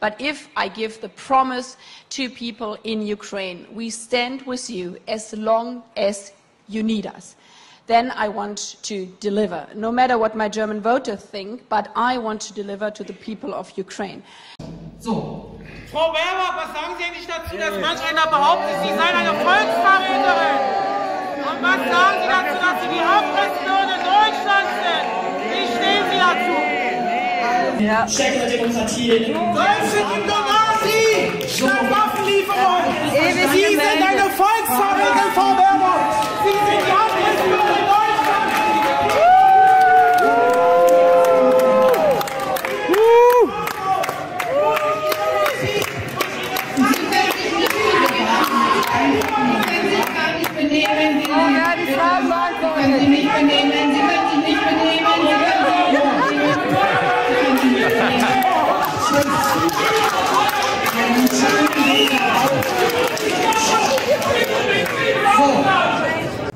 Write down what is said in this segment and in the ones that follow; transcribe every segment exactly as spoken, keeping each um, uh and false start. But if I give the promise to people in Ukraine, we stand with you as long as you need us, then I want to deliver, no matter what my German voters think, but I want to deliver to the people of Ukraine. So. Frau Baerbock, was sagen Sie eigentlich dazu, dass manche Länder behaupten, Sie seien eine Volksverräterin? Und was sagen Sie dazu, dass Sie die Haupträtsel Deutschlands sind? Wie stehen Sie dazu? Ja. Stärkere Demokratie. Solche Indonasi, statt Waffenlieferung. Sie sind eine Volksverräterin, Frau Baerbock. Sie sind die Haupträtsel Deutschlands.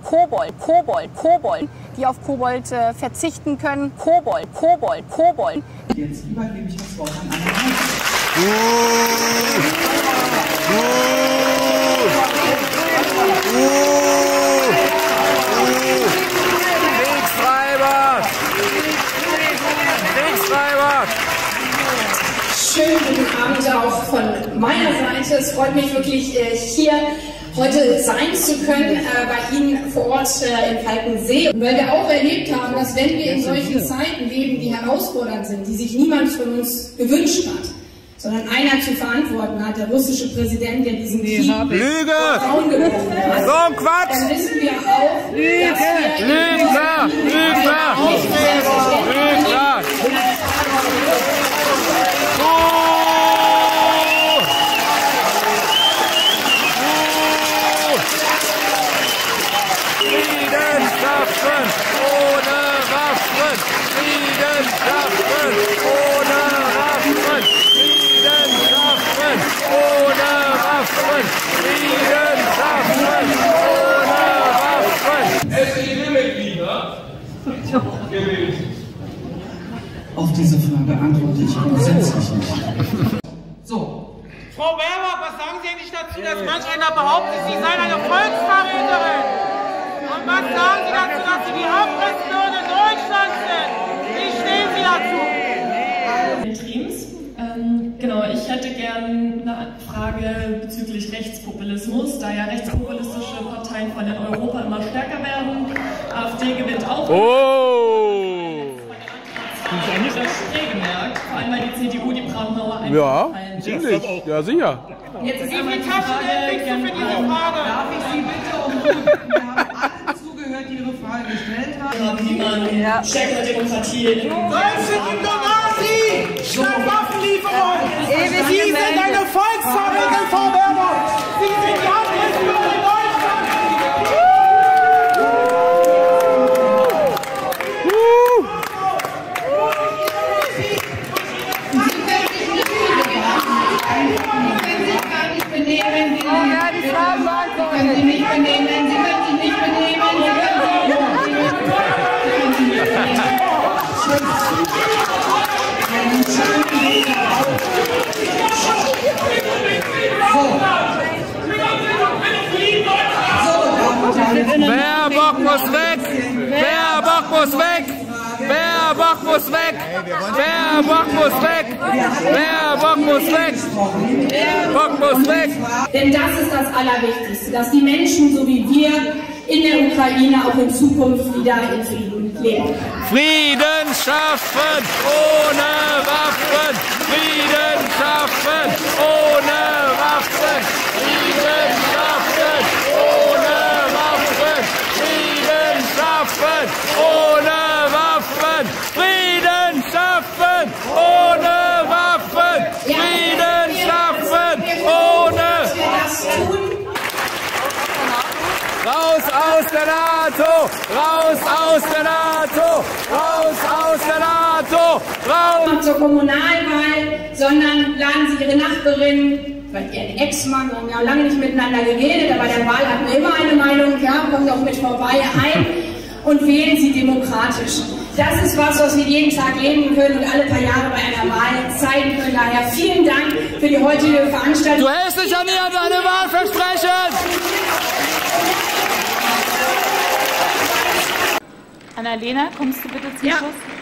Kobold, Kobold, Kobold, die auf Kobold äh, verzichten können. Kobold, Kobold, Kobold. Jetzt übergebe ich das Wort an Wegtreiber! Wegtreiber! Schönen guten Abend auch von meiner Seite. Es freut mich wirklich, hier heute sein zu können, bei Ihnen vor Ort in Falkensee. Weil wir auch erlebt haben, dass wenn wir in solchen Zeiten leben, die herausfordernd sind, die sich niemand von uns gewünscht hat, sondern einer zu verantworten hat, der russische Präsident, der diesen Krieg Lüge! Raum gebrochen hat. So Quatsch! Dann wissen wir auch, Lüge! Dass wir Lüge! Lüge! Lüge! Friedenswaffen ohne Waffen! Friedenswaffen ohne Waffen! Friedenswaffen ohne Waffen! Friedenswaffen ohne Waffen! S E D-Mitglieder gewählt. Auf diese Frage antworte ich grundsätzlich nicht. So. Frau Baerbock, was sagen Sie eigentlich dazu, dass manche Länder behaupten, Sie seien eine Volksverräterin? Und was sagen Sie dazu, dass Sie die Haupträtsel Deutschlands sind? Wie stehen Sie dazu? Trims, ähm, genau, ich hätte gern eine Frage bezüglich Rechtspopulismus, da ja rechtspopulistische Parteien von Europa immer stärker werden. AfD gewinnt auch. Oh! Das habe ich gemerkt, vor allem weil die C D U die Brandmauer einfällt. Ja, ziemlich. Ja, sicher. Jetzt ist einmal die Frage, gern, darf ich Sie bitte um... die ihre Frage gestellt haben. Ja. Stärkere Demokratie. Solche Indonasi, statt Waffenlieferung. Sie sind eine Volksverräterin, Frau Baerbock. Sie sind die Haupträtsel Deutschlands. Wenn Sie sich gar nicht benehmen, können Sie nicht benehmen. Sie können sich nicht benehmen. Baerbock muss weg! Baerbock muss weg! Baerbock muss weg! Baerbock muss weg! Baerbock muss weg! Baerbock muss weg! Denn das ist das Allerwichtigste, dass die Menschen, so wie wir, in der Ukraine auch in Zukunft wieder in Frieden leben. Frieden schaffen ohne Waffen! Frieden schaffen ohne Waffen! Frieden schaffen ohne Waffen! Frieden schaffen ohne Waffen! Frieden schaffen ohne Waffen! Frieden schaffen ohne Waffen! Raus aus der NATO! Raus aus der NATO! Raus aus der NATO! Raus! Zur Kommunalwahl, sondern laden Sie Ihre Nachbarin, vielleicht Ihren Ex-Mann, haben ja lange nicht miteinander geredet, aber der Wahl hatten wir immer eine Meinung, ja, kommt auch mit vorbei ein und wählen Sie demokratisch. Das ist was, was wir jeden Tag leben können und alle paar Jahre bei einer Wahl zeigen können. Daher vielen Dank für die heutige Veranstaltung. Du hältst dich an ihr, deine Wahlversprechen! Annalena, kommst du bitte zum ja. Schluss?